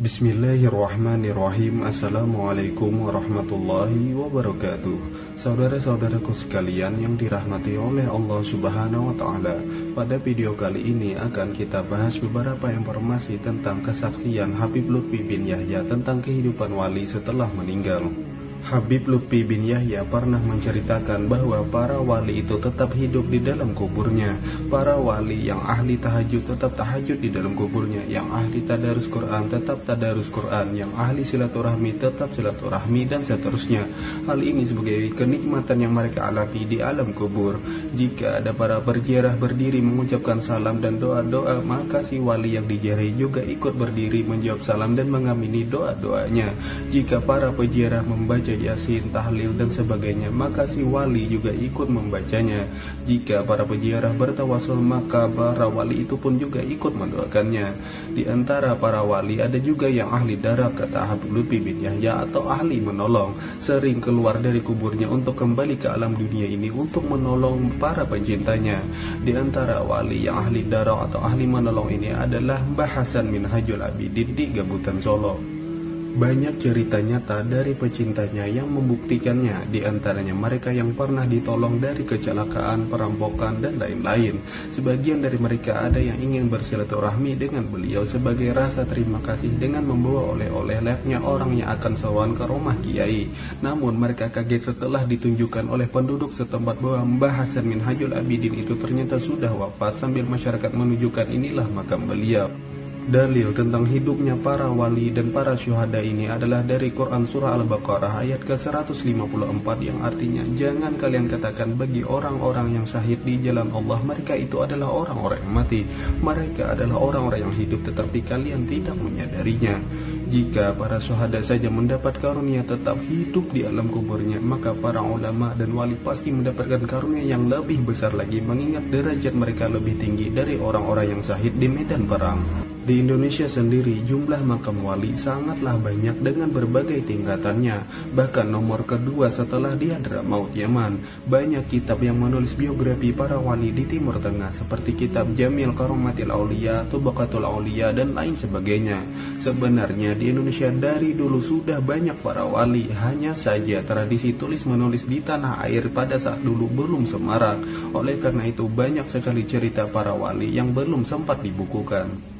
Bismillahirrahmanirrahim. Assalamualaikum warahmatullahi wabarakatuh. Saudara-saudaraku sekalian yang dirahmati oleh Allah Subhanahu wa Ta'ala, pada video kali ini akan kita bahas beberapa informasi tentang kesaksian Habib Lutfi bin Yahya tentang kehidupan wali setelah meninggal. Habib Lutfi bin Yahya pernah menceritakan bahwa para wali itu tetap hidup di dalam kuburnya. Para wali yang ahli tahajud tetap tahajud di dalam kuburnya, yang ahli tadarus Quran tetap tadarus Quran, yang ahli silaturahmi tetap silaturahmi, dan seterusnya. Hal ini sebagai kenikmatan yang mereka alami di alam kubur. Jika ada para berziarah berdiri mengucapkan salam dan doa-doa, maka si wali yang diziarahi juga ikut berdiri menjawab salam dan mengamini doa-doanya. Jika para peziarah membaca Yasin, tahlil dan sebagainya, maka si wali juga ikut membacanya. Jika para peziarah bertawasul, maka para wali itu pun juga ikut mendoakannya. Di antara para wali ada juga yang ahli darah, kata Habib Lutfi bin Yahya, atau ahli menolong, sering keluar dari kuburnya untuk kembali ke alam dunia ini untuk menolong para pencintanya. Di antara wali yang ahli darah atau ahli menolong ini adalah Mbah Hasan Minhajul Abidin di Gabutan Solo. Banyak cerita nyata dari pecintanya yang membuktikannya, di antaranya mereka yang pernah ditolong dari kecelakaan, perampokan, dan lain-lain. Sebagian dari mereka ada yang ingin bersilaturahmi dengan beliau sebagai rasa terima kasih dengan membawa oleh-oleh lepnya orang yang akan sowan ke rumah kiai. Namun mereka kaget setelah ditunjukkan oleh penduduk setempat bahwa Mbah Hasan Minhajul Abidin itu ternyata sudah wafat, sambil masyarakat menunjukkan inilah makam beliau. Dalil tentang hidupnya para wali dan para syuhada ini adalah dari Quran Surah Al-Baqarah ayat ke-154, yang artinya, jangan kalian katakan bagi orang-orang yang syahid di jalan Allah, mereka itu adalah orang-orang yang mati. Mereka adalah orang-orang yang hidup, tetapi kalian tidak menyadarinya. Jika para syuhada saja mendapat karunia tetap hidup di alam kuburnya, maka para ulama dan wali pasti mendapatkan karunia yang lebih besar lagi, mengingat derajat mereka lebih tinggi dari orang-orang yang syahid di medan perang. Di Indonesia sendiri, jumlah makam wali sangatlah banyak dengan berbagai tingkatannya, bahkan nomor kedua setelah dihadra maut Yaman. Banyak kitab yang menulis biografi para wali di Timur Tengah, seperti kitab Jamil Karumatil Aulia, Tubakatul Aulia, dan lain sebagainya. Sebenarnya di Indonesia dari dulu sudah banyak para wali, hanya saja tradisi tulis-menulis di tanah air pada saat dulu belum semarak. Oleh karena itu, banyak sekali cerita para wali yang belum sempat dibukukan.